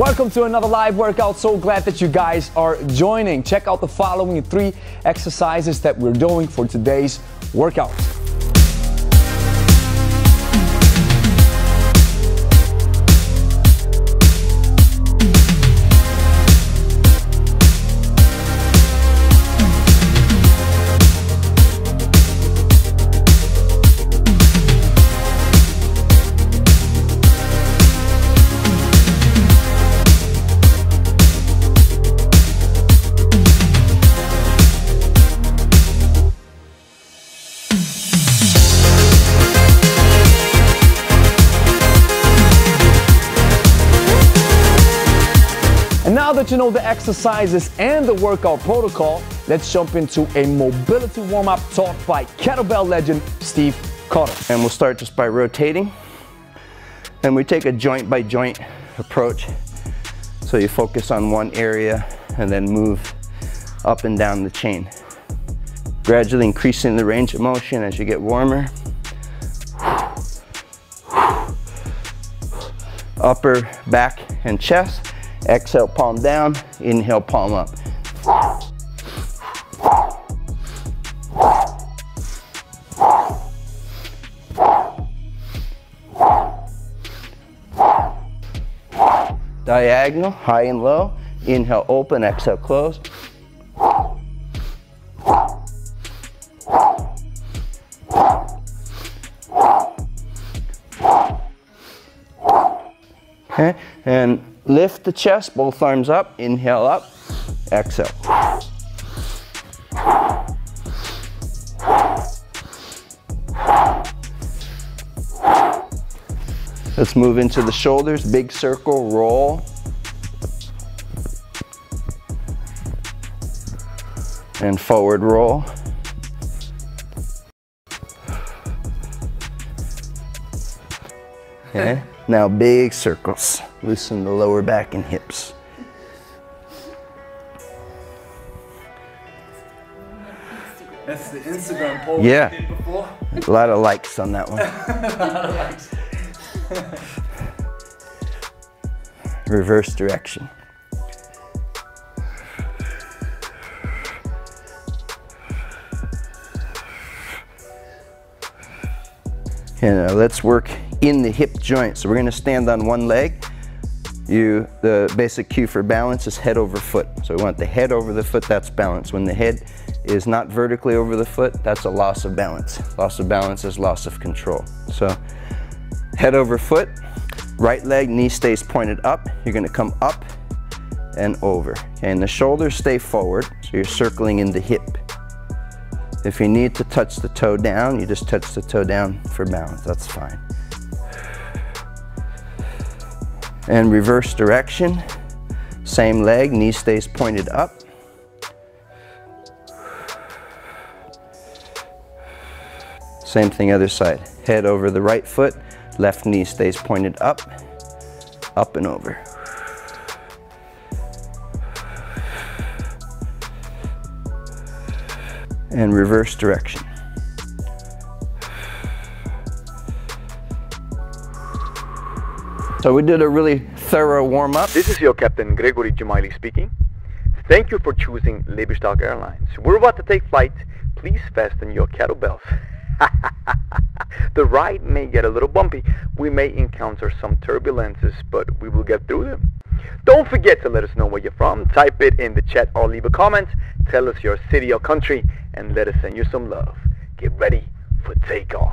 Welcome to another live workout. So glad that you guys are joining. Check out the following 3 exercises that we're doing for today's workout. Now that you know the exercises and the workout protocol, let's jump into a mobility warm-up taught by kettlebell legend Steve Cotter. And we'll start just by rotating. And we take a joint-by-joint approach. So you focus on one area and then move up and down the chain. Gradually increasing the range of motion as you get warmer. Upper back and chest. Exhale, palm down, inhale, palm up. Diagonal, high and low. Inhale, open, exhale, close. Okay, and lift the chest, both arms up, inhale up, exhale. Let's move into the shoulders, big circle, roll. And forward roll. Okay. Now big circles, loosen the lower back and hips. That's the Instagram poll we did before. A lot of likes on that one. A lot of likes. Reverse direction. And let's work in the hip joint. So we're gonna stand on one leg. The basic cue for balance is head over foot. So we want the head over the foot, that's balance. When the head is not vertically over the foot, that's a loss of balance. Loss of balance is loss of control. So head over foot, right leg, knee stays pointed up. You're gonna come up and over. Okay, and the shoulders stay forward, so you're circling in the hip. If you need to touch the toe down, you just touch the toe down for balance, that's fine. And reverse direction, same leg, knee stays pointed up. Same thing, other side. Head over the right foot, left knee stays pointed up, up and over. And reverse direction. So we did a really thorough warm-up. This is your Captain Gregory Dzemaili speaking. Thank you for choosing Lebe Stark Airlines. We're about to take flight. Please fasten your kettlebells. The ride may get a little bumpy. We may encounter some turbulences, but we will get through them. Don't forget to let us know where you're from. Type it in the chat or leave a comment. Tell us your city or country, and let us send you some love. Get ready for takeoff.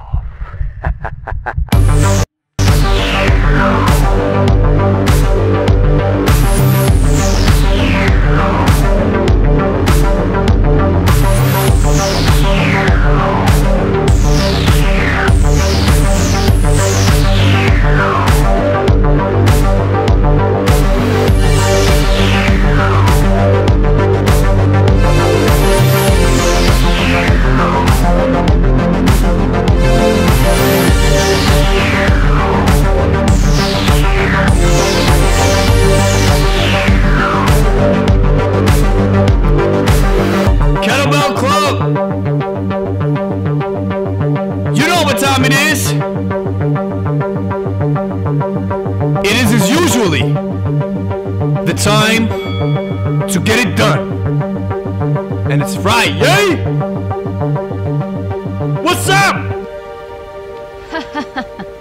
punctually. The time to get it done. And it's Friday! Yay? What's up?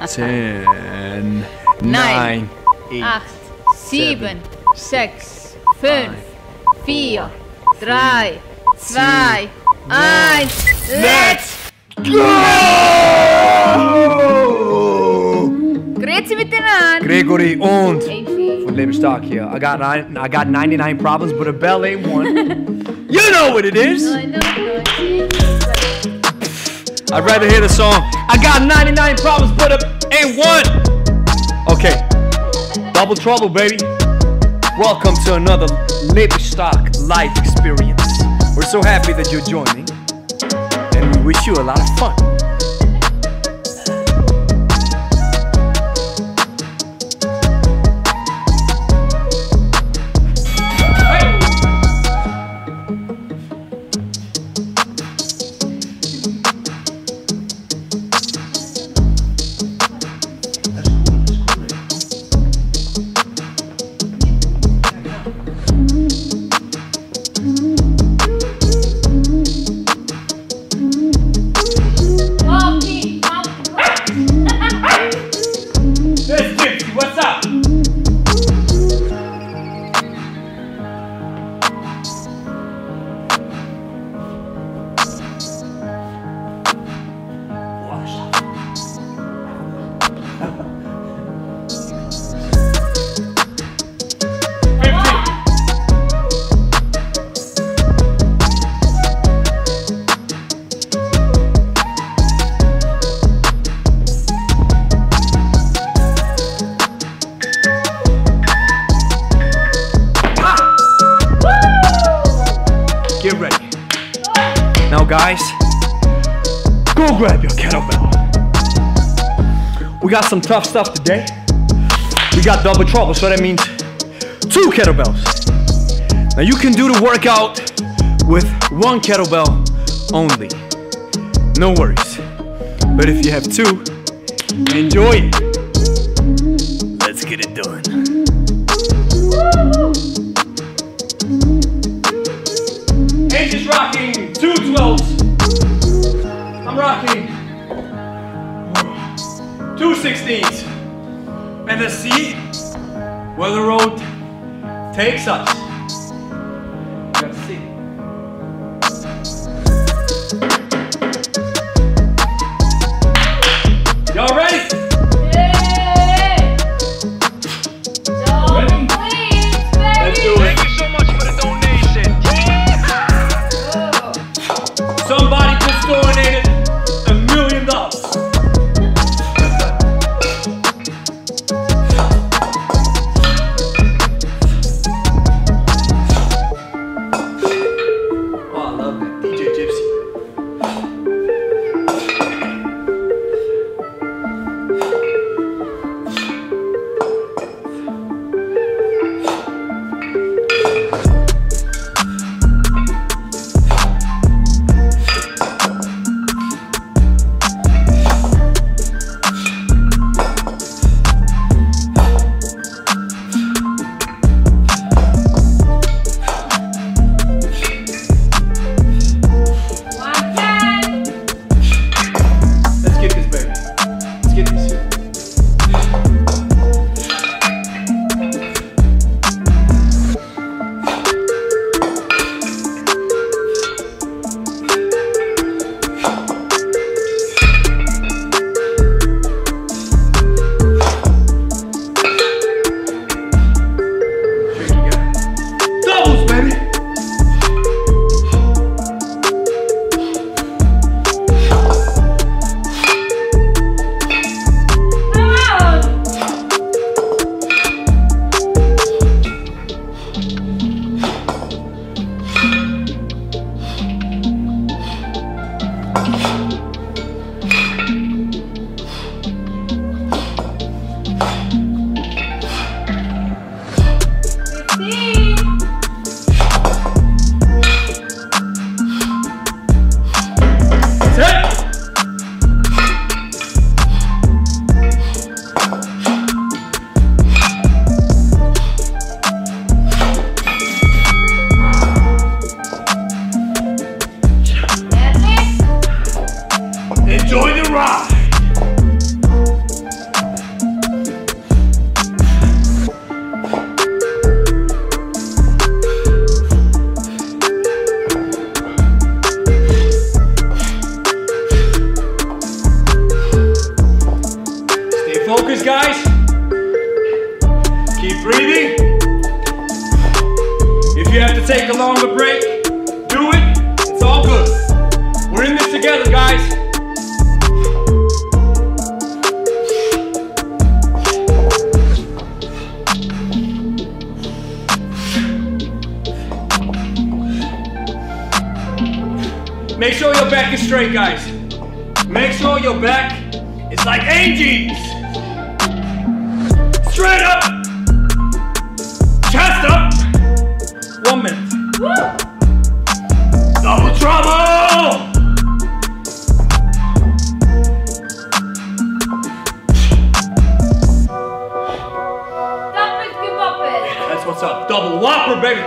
10, 9, 8, 7, 6, 5, 4, 3, 2, 1. Let's go! Grüezi miteinander. Gregory und from Lebe Stark here. I got 99 problems, but a bell ain't one. You know what it is. I'd rather hear the song. I got 99 problems, but ain't one. Okay. Double trouble, baby. Welcome to another Lebe Stark life experience. We're so happy that you're joining, and we wish you a lot of fun. Guys, go grab your kettlebell. We got some tough stuff today. We got double trouble, so that means 2 kettlebells. Now you can do the workout with 1 kettlebell only. No worries. But if you have 2, enjoy it. Let's get it done. Angels rocking. 2 12s. I'm rocking 2 16s. And let's see where the road takes us. Let's see. Y'all ready? Yeah. Ready? Please, baby. Let's do it. Thank you so much for the donation. Somebody just donated $1 million. you have to take a longer break, do it. It's all good. We're in this together, guys. Make sure your back is straight, guys. Make sure your back is like Angie's. Straight up. Chest up. 1 minute. Woo. Double trouble. Double whopper. Yeah, that's what's up. Double whopper, baby.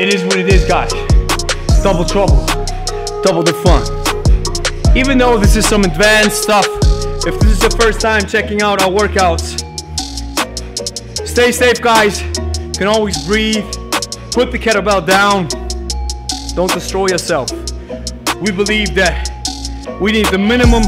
It is what it is, guys. Double trouble, double the fun. Even though this is some advanced stuff, if this is your first time checking out our workouts, stay safe, guys. You can always breathe. Put the kettlebell down. Don't destroy yourself. We believe that we need the minimum.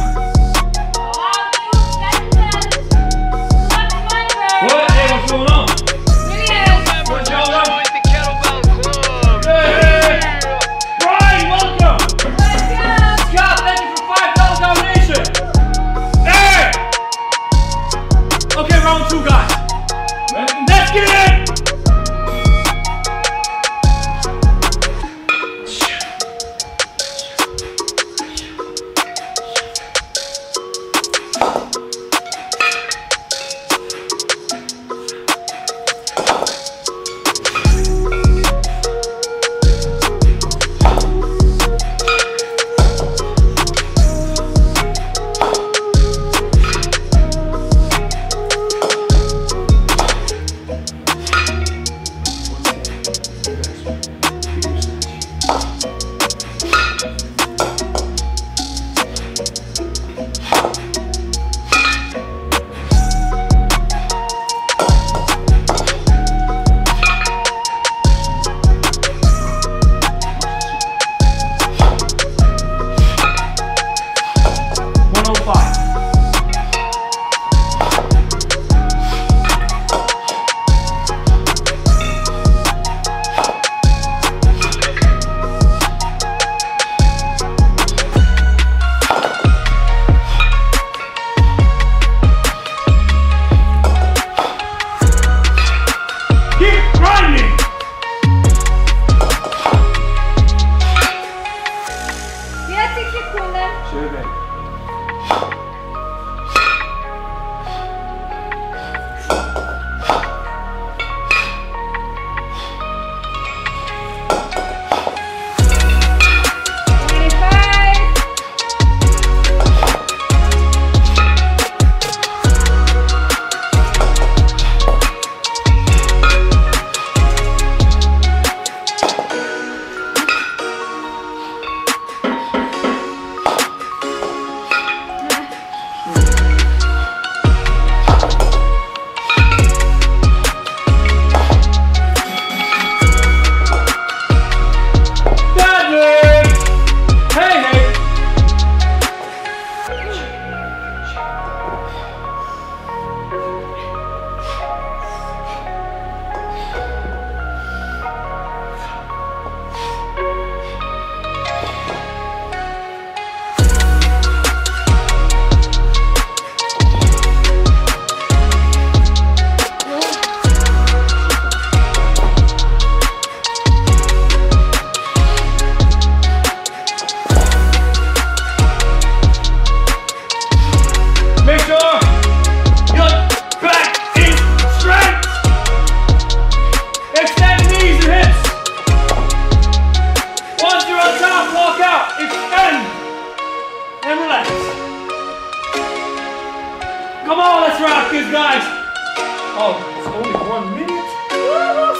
It's only 1 minute.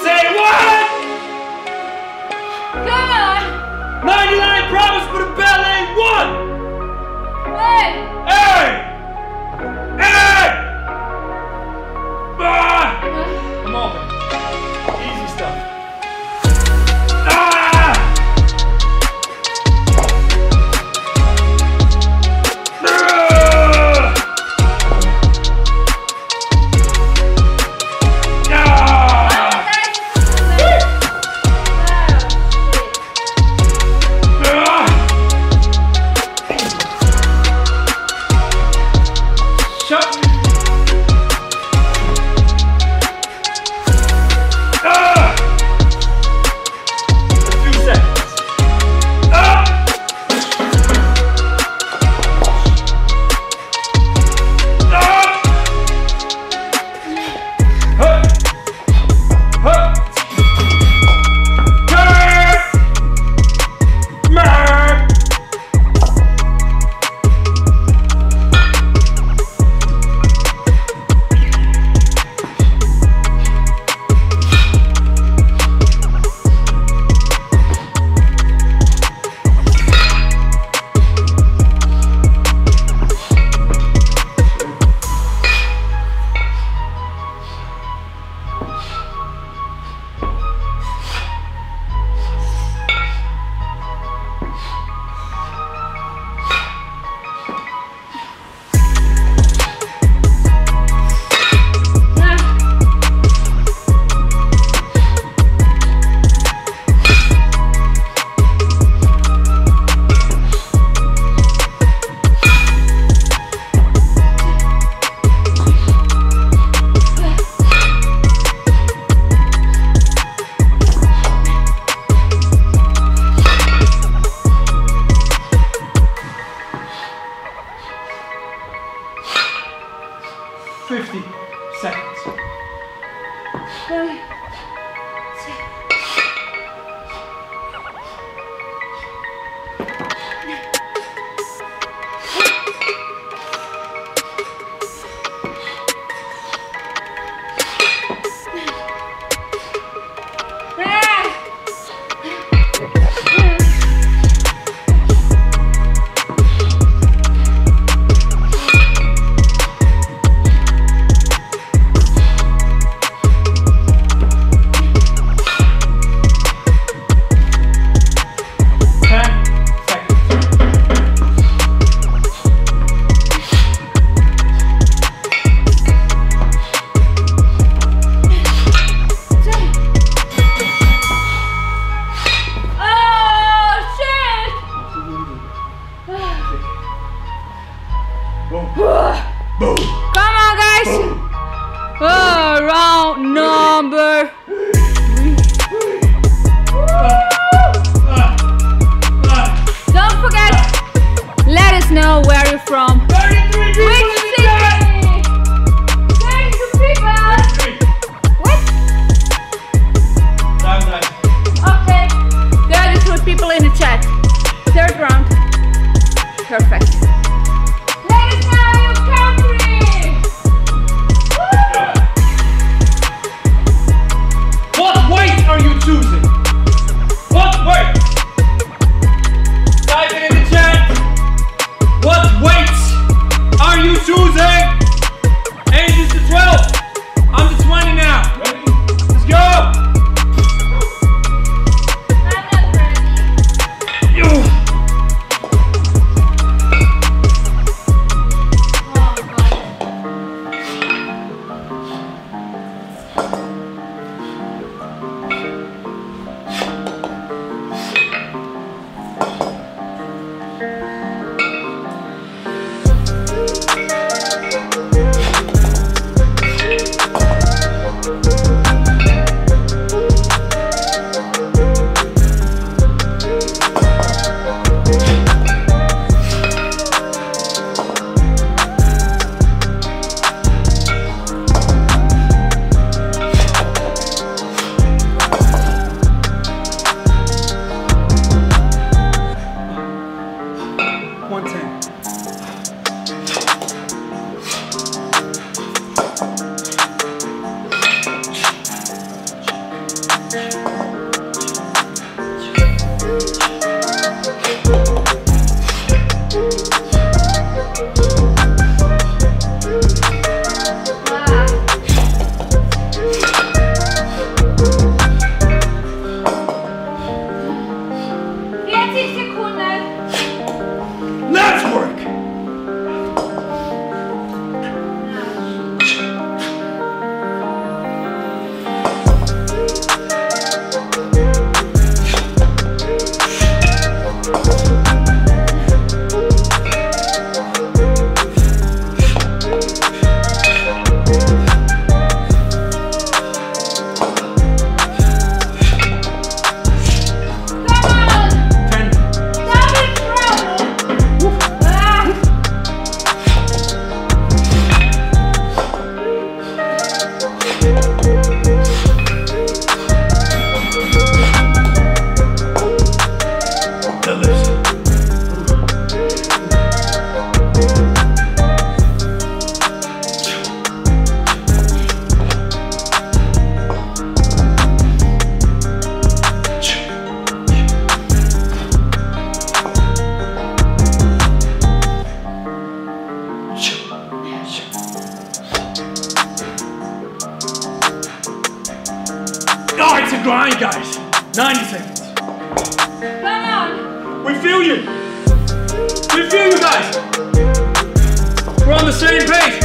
Say what? Come on. 99 problems for the ballet one. Hey. Hey. Hey. Ah. Come on. Easy stuff. Ah. It's a grind, guys. 90 seconds. Come on. We feel you. We feel you guys. We're on the same page.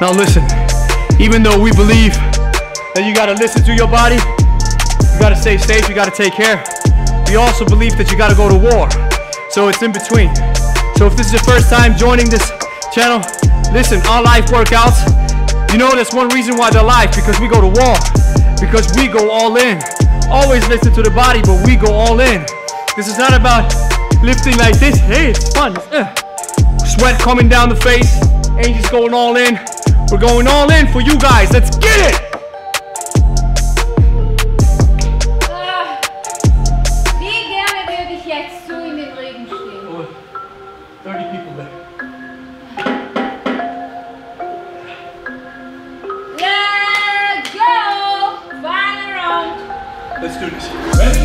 Now listen, even though we believe that you gotta listen to your body, you gotta stay safe, you gotta take care, we also believe that you gotta go to war. So it's in between. So if this is your first time joining this channel, listen, our life workouts, you know that's one reason why they're live, because we go to war, because we go all in. Always listen to the body, but we go all in. This is not about lifting like this, hey, it's fun. Sweat coming down the face, angels going all in. We're going all in for you guys. Let's get it! Wie gerne würde ich jetzt so in den Regen stehen? Oh, 30 people there. Let's go! Final round. Let's do this. Ready?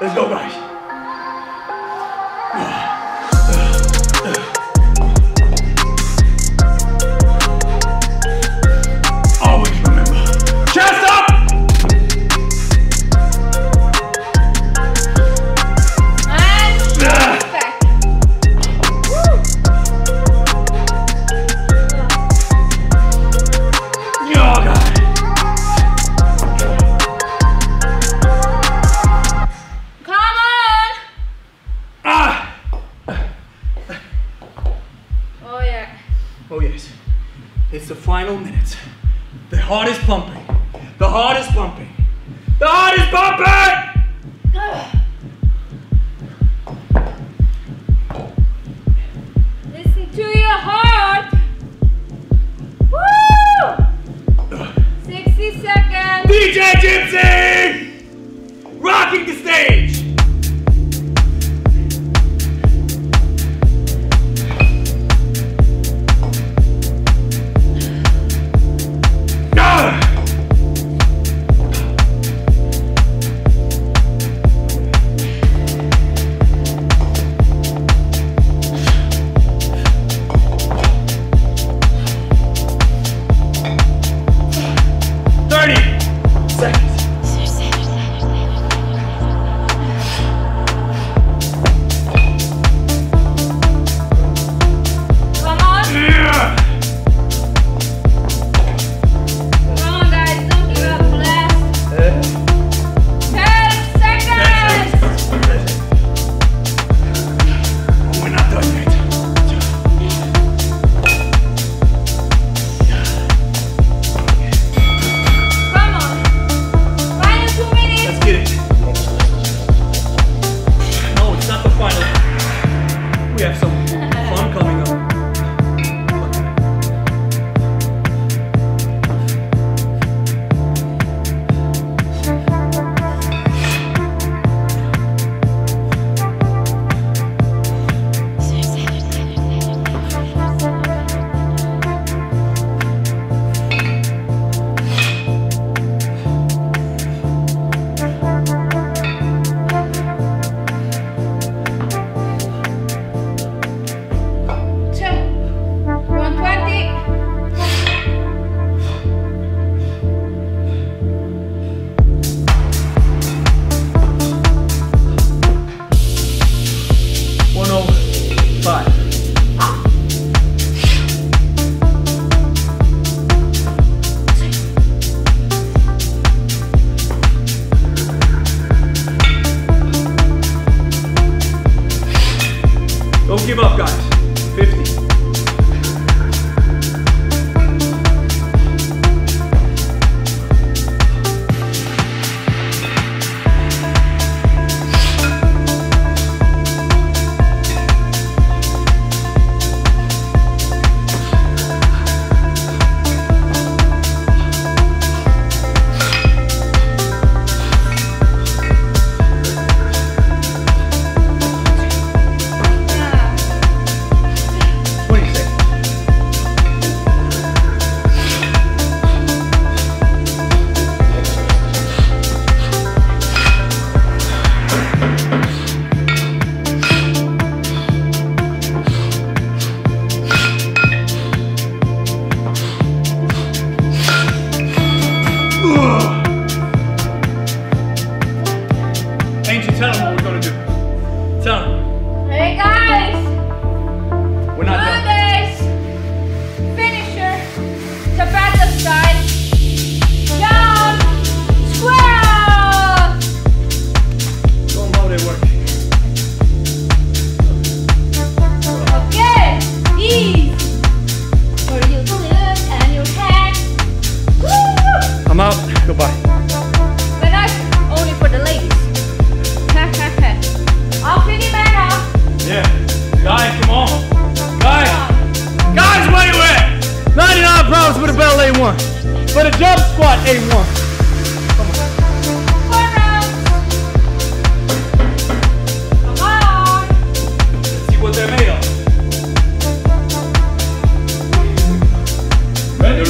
Let's go, guys. It's the final minutes. The heart is pumping. The heart is pumping. The heart is pumping! Listen to your heart. Woo! 60 seconds. DJ Gypsy! Rocking the stage!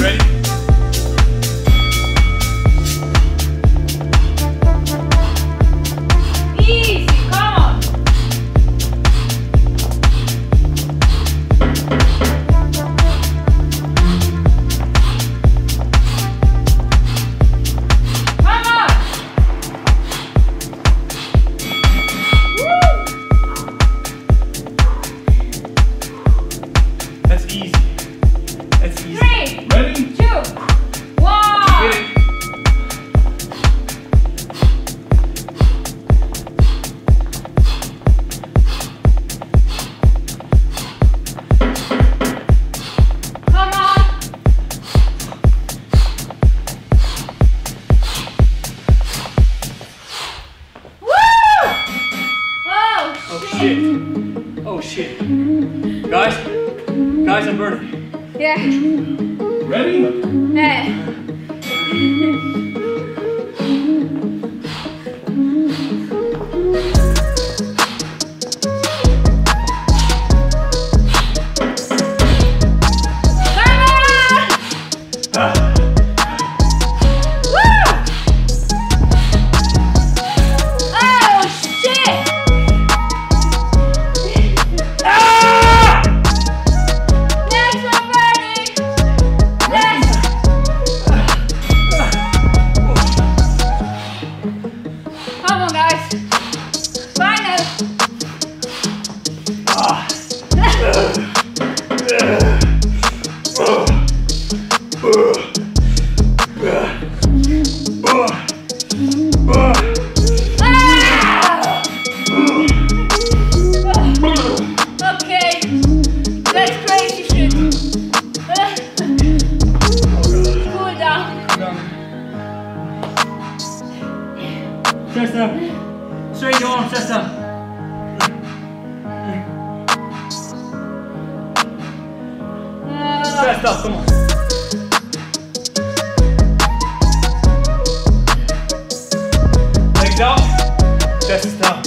Ready? Ready? Chest up. Straight your arm, chest up. Chest up, come on. Legs out, chest up.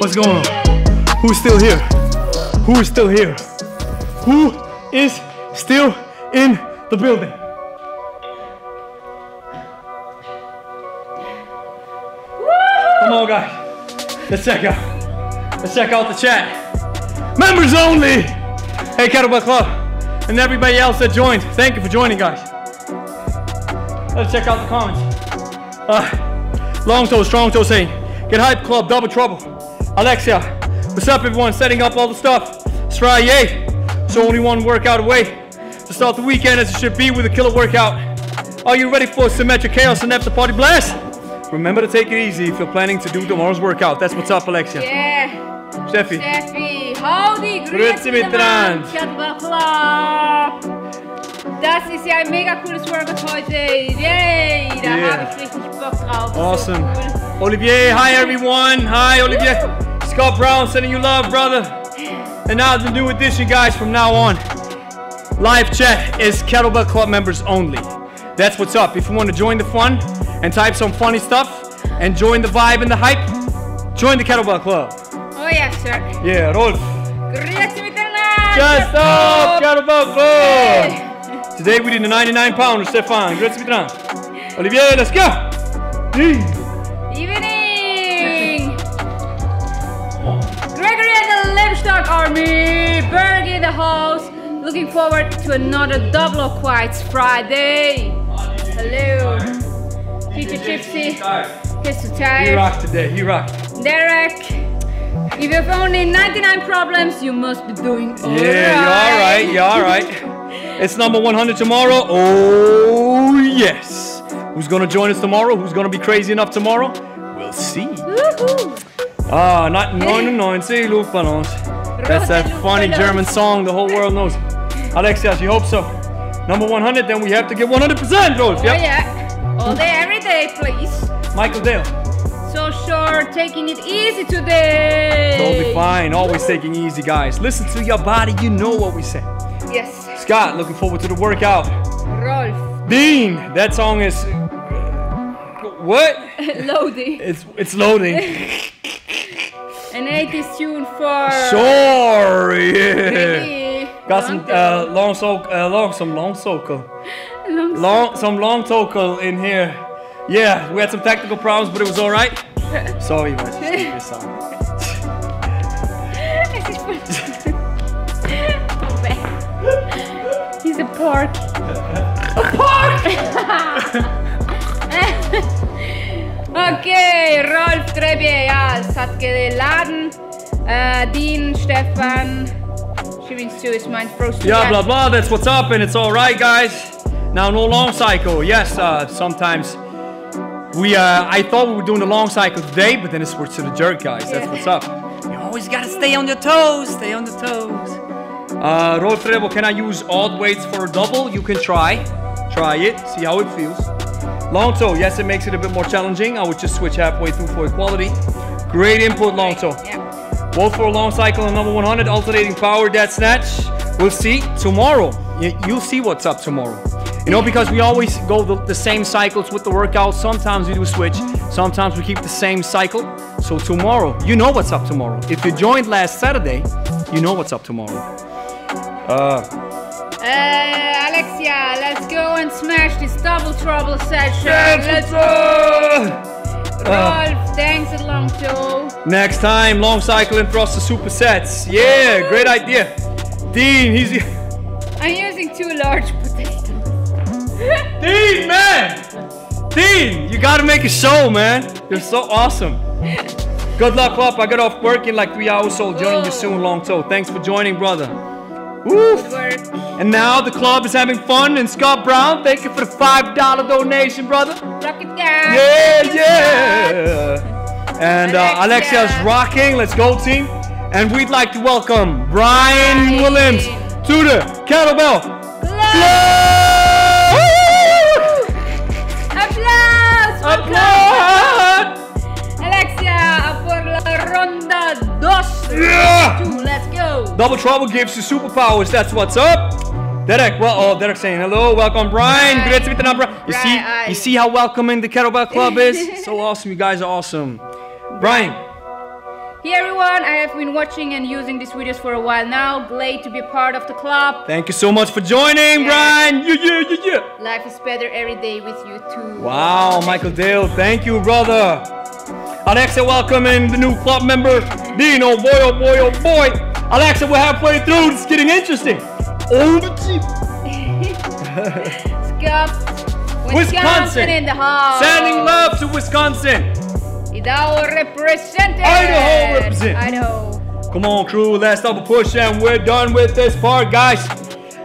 What's going on? Who's still here? Who is still here? Who is still in the building? Woo-hoo! Come on guys, let's check out. Let's check out the chat. Members only! Hey Kettlebell Club and everybody else that joined, thank you for joining guys. Let's check out the comments. Long Toe, Strong Toe saying, get hype club, double trouble. Alexia, what's up everyone? Setting up all the stuff. Sraye, it's only one workout away to start the weekend as it should be with a killer workout. Are you ready for symmetric chaos and after party blast? Remember to take it easy if you're planning to do tomorrow's workout. That's what's up, Alexia. Yeah. Steffi. Howdy, grüezi miteinander. Kettlebell Club. Das ist ja ein mega cooles Workout heute. Yay, da habe ich richtig Bock drauf. Awesome. So cool. Olivier, hi everyone. Hi Olivier. Woo! Scott Brown sending you love, brother. And now the new addition, guys, from now on. Live chat is Kettlebell Club members only. That's what's up. If you want to join the fun and type some funny stuff and join the vibe and the hype, join the Kettlebell Club. Oh yeah, sure. Yeah, Rolf. Just up, Kettlebell Club. Hey. Today we did a 99 pounder, Stefan. Olivier, let's go. Hey. Evening! Gregory and the Lipstock Army! Berg in the house! Looking forward to another double or quiets Friday! Hello! Teacher Gypsy! He's too tired! He rocked today, he rocked! Derek! If you have only 99 problems, you must be doing alright! Yeah, you're alright, you're alright! It's number 100 tomorrow, oh yes! Who's gonna join us tomorrow? Who's gonna be crazy enough tomorrow? We'll see. Ah, not 99 Luftballons. That's that funny German song the whole world knows. Alexia, she hopes so. Number 100, then we have to get 100%, Rolf. Oh, yeah. All day, every day, please. Michael Dale. So sure, taking it easy today. Totally fine, always taking easy, guys. Listen to your body, you know what we say. Yes. Scott, looking forward to the workout. Rolf. Dean, that song is what? Loading. It's loading. An 80s tune for. Sorry. Yeah. Got some long socle in here. Yeah, we had some technical problems, but it was all right. Sorry, but just keep your song. He's a pork. A pork! Okay, Rolf, Trebje, ja, es hat geladen. Dean, Stefan, she means to is mine frozen. Yeah, blah, blah, that's what's up, and it's all right, guys. Now, no long cycle. Yes, sometimes we, I thought we were doing a long cycle today, but then it switched to the jerk, guys. That's what's up. You always gotta stay on your toes, stay on the toes. Roll treble, can I use odd weights for a double? You can try it, see how it feels. Long toe, yes, it makes it a bit more challenging. I would just switch halfway through for equality. Great input, long toe. Yeah. Both for a long cycle and number 100, alternating power, dead snatch. We'll see tomorrow. You'll see what's up tomorrow. You know, because we always go the same cycles with the workout. Sometimes we do switch, sometimes we keep the same cycle. So tomorrow, you know what's up tomorrow. If you joined last Saturday, you know what's up tomorrow. Alexia, let's go and smash this double trouble session. Let's go! Rolf, thanks a long toe. Next time, long cycle and thruster supersets. Yeah, great idea. Dean, he's... I'm using 2 large potatoes. Dean, man! Dean, you gotta make a show, man. You're so awesome. Good luck, Pop. I got off work in like 3 hours, so I'll join you soon, long toe. Thanks for joining, brother. Woof. And now the club is having fun, and Scott Brown, thank you for the $5 donation, brother. Rock it down. Yeah, yeah. And Alexia's rocking. Let's go, team. And we'd like to welcome Brian Williams to the Kettlebell Club. Applause. Applause. Alexia, por la ronda 2. Yeah. 2. Let's go. Double trouble gives you superpowers, that's what's up. Derek, well, oh, Derek's saying hello, welcome Brian. You see how welcoming the Kettlebell Club is? So awesome, you guys are awesome. Brian. Hey everyone, I have been watching and using these videos for a while now. Glad to be a part of the club. Thank you so much for joining, Brian. Yeah. Life is better every day with you too. Wow, Michael Dale, thank you, brother. Alexa, welcoming the new club member, Dean. Oh boy, oh boy, oh boy. Alexa, we're halfway through. It's getting interesting. Oh, Wisconsin in the house. Sending love to Wisconsin. Idaho represented. Idaho represented. Idaho. Come on, crew. Last double push, and we're done with this part, guys.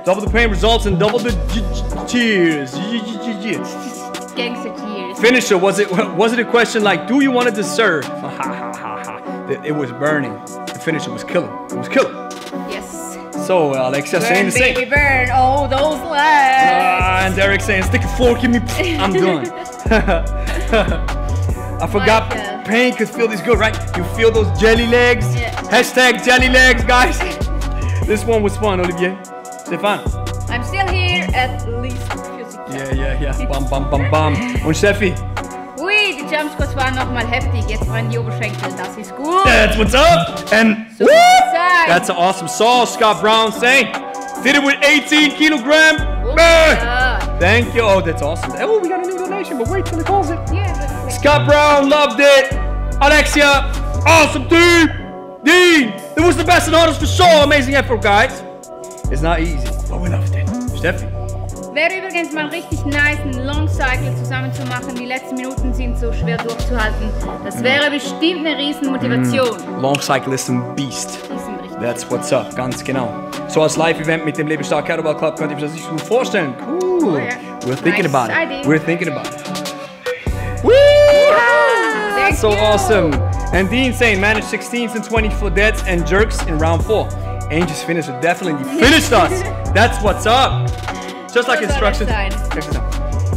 Double the pain results in double the cheers. Gangster cheers. Finisher. Was it a question like, do you want to deserve? It was burning. Finisher was killer. It was killer. Yes. So Alexia saying the same. Baby burn, oh those legs. And Derek saying, stick a fork in me. I'm done. I forgot pain could feel this good, right? You feel those jelly legs? Yeah. Hashtag jelly legs, guys. This one was fun, Olivier. Stefan. I'm still here at least. Yeah. Bam, bam, bam, bam. Und Steffi. Ui, die Jump Squats waren nochmal heftig. Jetzt waren die Oberschenkel, das ist gut. That's what's up. And so that's an awesome sauce, Scott Brown saying. Did it with 18 kilograms. Oh, thank you. Oh, that's awesome. Oh, we got a new donation, but wait till it calls it. Yeah, Scott Brown loved it. Alexia, awesome team. Dean, it was the best and hardest for sure. Amazing effort, guys. It's not easy, but we loved it. Steffi. Wäre übrigens mal richtig nice, einen Long Cycle zusammen zu machen. Die letzten Minuten sind so schwer durchzuhalten. Das wäre bestimmt eine riesen Motivation. Long Cycle ist ein Beast. That's what's up, ganz genau. So als Live-Event mit dem Lebe Stark Kettlebell Club könnt ihr euch das nicht gut vorstellen. Cool. Oh, yeah. We're thinking about it. We're thinking about it. Woo! Wow, so awesome. And Dean saying, manage 16s and 20 for deads and jerks in round 4. Angels finished it, definitely finished us. That's what's up. Just like instructions.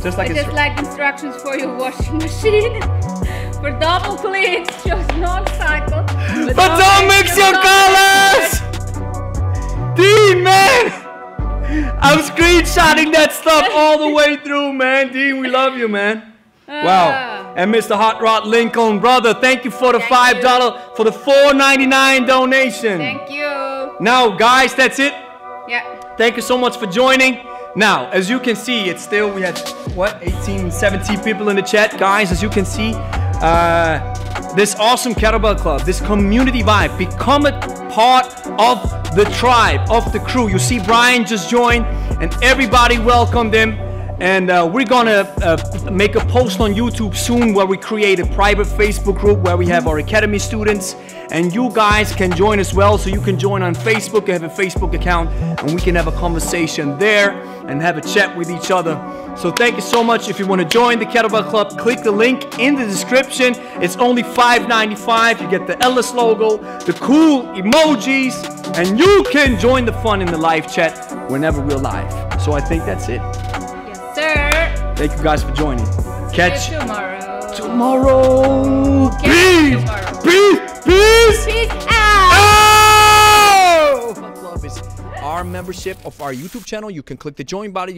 Just like instructions for your washing machine. For double cleans, just non-cycle. But don't mix your colors! Dean, man! I'm screenshotting that stuff all the way through, man. Dean, we love you, man. Wow. And Mr. Hot Rod Lincoln, brother, thank you for the $5 for the $4.99 donation. Thank you. Now, guys, that's it. Yeah. Thank you so much for joining. Now, as you can see, it's still, we had, what, 18, 17 people in the chat. Guys, as you can see, this awesome Kettlebell Club, this community vibe, become a part of the tribe, of the crew. You see Brian just joined, and everybody welcomed him. And we're gonna make a post on YouTube soon where we create a private Facebook group where we have our academy students, and you guys can join as well. So you can join on Facebook, have a Facebook account, and we can have a conversation there and have a chat with each other. So thank you so much. If you want to join the Kettlebell Club, click the link in the description. It's only $5.95. You get the Ellis logo, the cool emojis, and you can join the fun in the live chat whenever we're live. So I think that's it. Thank you guys for joining. Catch you tomorrow. Tomorrow. Peace. Peace. Peace. Peace out. Club is our membership of our YouTube channel. You can click the join button.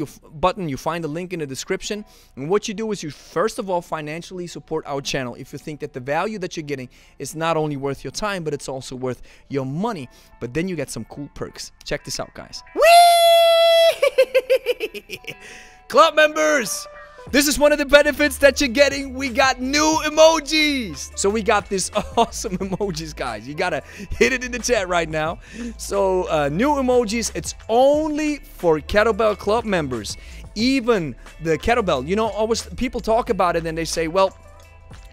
You find the link in the description. And what you do is you first of all financially support our channel. If you think that the value that you're getting is not only worth your time, but it's also worth your money. But then you get some cool perks. Check this out, guys. Whee! Club members, this is one of the benefits that you're getting. We got new emojis. So we got this awesome emojis, guys. You gotta hit it in the chat right now. So new emojis, it's only for Kettlebell Club members. Even the kettlebell, you know, always people talk about it and they say, well,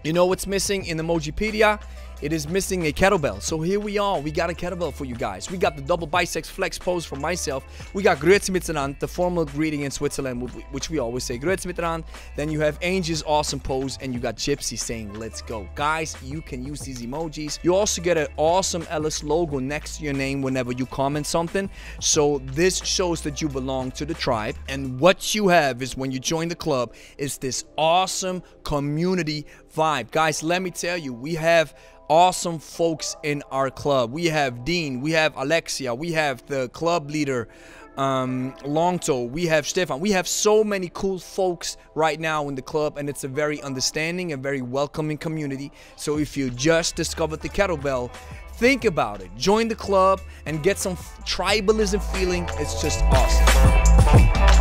you know what's missing in Emojipedia? It is missing a kettlebell. So here we are. We got a kettlebell for you guys. We got the double biceps flex pose for myself. We got Grüezi miteinander, the formal greeting in Switzerland, which we always say Grüezi miteinander. Then you have Angel's awesome pose, and you got Gypsy saying let's go. Guys, you can use these emojis. You also get an awesome Ellis logo next to your name whenever you comment something. So this shows that you belong to the tribe. And what you have is, when you join the club, is this awesome community vibe. Guys, let me tell you, we have awesome folks in our club. We have Dean, we have Alexia, we have the club leader, Longto, we have Stefan. We have so many cool folks right now in the club, and it's a very understanding and very welcoming community. So if you just discovered the kettlebell, think about it. Join the club and get some tribalism feeling. It's just awesome.